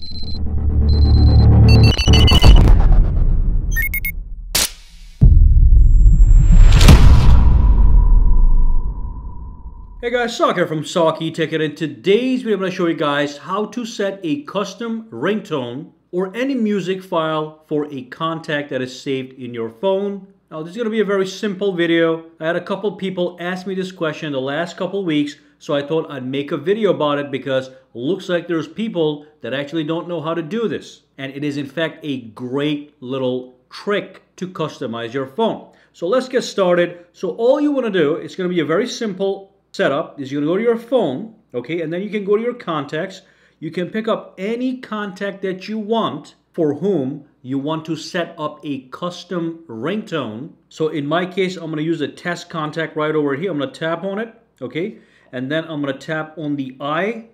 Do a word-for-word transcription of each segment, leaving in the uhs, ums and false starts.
Hey guys, Sak here from Sakitech, and in today's video I'm going to show you guys how to set a custom ringtone or any music file for a contact that is saved in your phone. Now this is going to be a very simple video. I had a couple people ask me this question the last couple weeks, so I thought I'd make a video about it because looks like there's people that actually don't know how to do this. And it is in fact a great little trick to customize your phone. So let's get started. So all you want to do, it's going to be a very simple setup is you're gonna go to your phone, okay, and then you can go to your contacts. You can pick up any contact that you want for whom you want to set up a custom ringtone. So in my case, I'm gonna use a test contact right over here. I'm gonna tap on it, okay, and then I'm gonna tap on the I,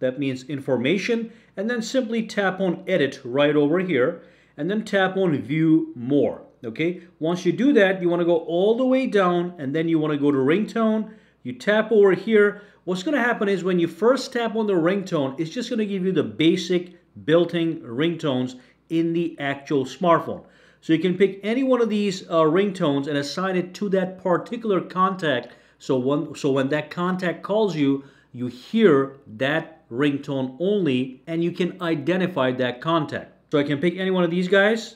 that means information, and then simply tap on edit right over here, and then tap on view more, okay. Once you do that, you wanna go all the way down, and then you wanna go to ringtone. You tap over here. What's going to happen is when you first tap on the ringtone, it's just going to give you the basic built-in ringtones in the actual smartphone. So you can pick any one of these uh, ringtones and assign it to that particular contact. So when, so when that contact calls you, you hear that ringtone only, and you can identify that contact. So I can pick any one of these guys.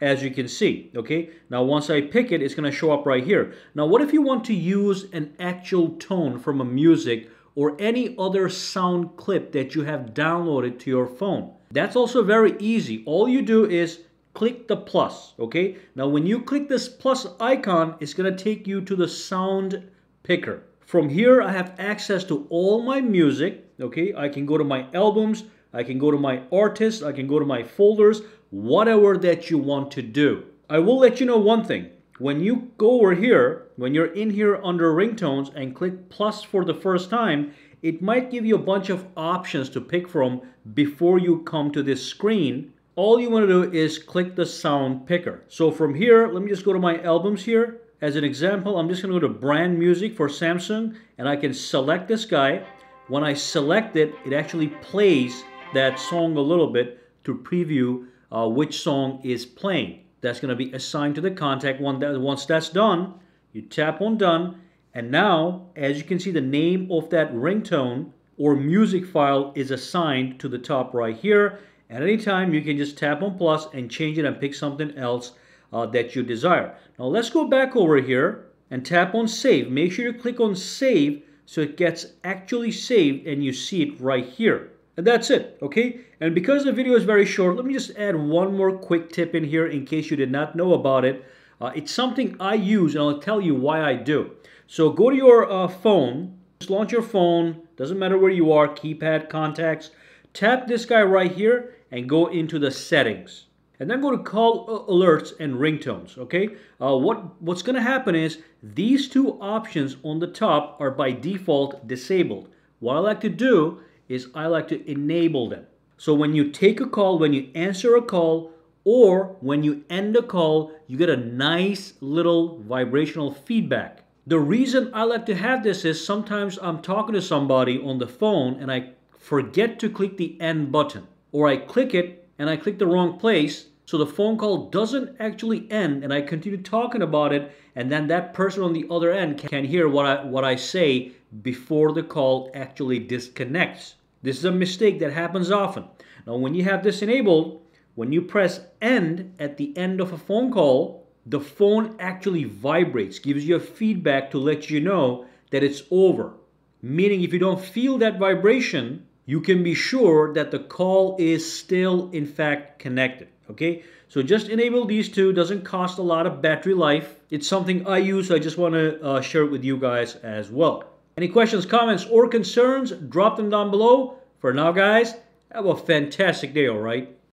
As you can see, okay? Now once I pick it, it's gonna show up right here. Now what if you want to use an actual tone from a music or any other sound clip that you have downloaded to your phone? That's also very easy. All you do is click the plus, okay? Now when you click this plus icon, it's gonna take you to the sound picker. From here, I have access to all my music, okay? I can go to my albums, I can go to my artists, I can go to my folders, whatever that you want to do. I will let you know one thing. When you go over here, when you're in here under ringtones and click plus for the first time, it might give you a bunch of options to pick from before you come to this screen. All you want to do is click the sound picker. So from here, let me just go to my albums here. As an example, I'm just going to go to brand music for Samsung, and I can select this guy. When I select it, it actually plays that song a little bit to preview Uh, which song is playing. That's going to be assigned to the contact. Once that's done, you tap on done, and now as you can see, the name of that ringtone or music file is assigned to the top right here. At any time you can just tap on plus and change it and pick something else uh, that you desire. Now let's go back over here and tap on save. Make sure you click on save so it gets actually saved and you see it right here. And that's it, okay? And because the video is very short, let me just add one more quick tip in here in case you did not know about it. Uh, it's something I use, and I'll tell you why I do. So go to your uh, phone, just launch your phone, doesn't matter where you are, keypad, contacts, tap this guy right here and go into the settings. And then go to call alerts and ringtones, okay? Uh, what, what's gonna happen is these two options on the top are by default disabled. What I like to do is I like to enable them. So when you take a call, when you answer a call, or when you end a call, you get a nice little vibrational feedback. The reason I like to have this is sometimes I'm talking to somebody on the phone and I forget to click the end button, or I click it and I click the wrong place, so the phone call doesn't actually end and I continue talking about it, and then that person on the other end can hear what I, what I say before the call actually disconnects. This is a mistake that happens often. Now when you have this enabled, when you press end at the end of a phone call, the phone actually vibrates, gives you a feedback to let you know that it's over. Meaning if you don't feel that vibration, you can be sure that the call is still in fact connected, okay? So just enable these two, doesn't cost a lot of battery life. It's something I use, so I just wanna uh, share it with you guys as well. Any questions, comments, or concerns, drop them down below. For now, guys, have a fantastic day, all right?